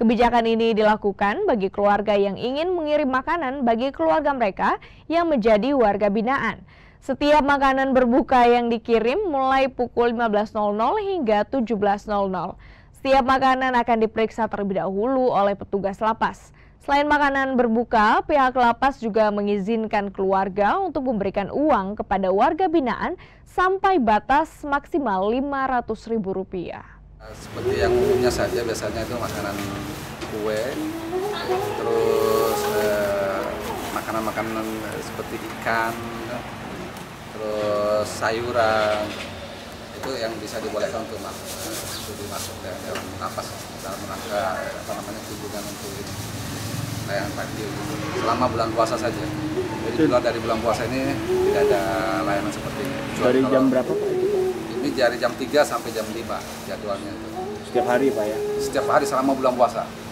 Kebijakan ini dilakukan bagi keluarga yang ingin mengirim makanan bagi keluarga mereka yang menjadi warga binaan. Setiap makanan berbuka yang dikirim mulai pukul 15.00 hingga 17.00. Setiap makanan akan diperiksa terlebih dahulu oleh petugas lapas. Selain makanan berbuka, pihak lapas juga mengizinkan keluarga untuk memberikan uang kepada warga binaan sampai batas maksimal Rp500.000. Seperti yang umumnya saja, biasanya itu makanan kue, terus makanan-makanan seperti ikan, terus sayuran, itu yang bisa dibolehkan untuk masuk dalam lapas dalam rangka kunjungan untuk layanan takjil selama bulan puasa saja. Jadi keluar dari bulan puasa ini tidak ada layanan seperti ini. Dari jam berapa, Pak? Ini dari jam 3 sampai jam 5 jadwalnya itu. Setiap hari, Pak, ya? Setiap hari selama bulan puasa.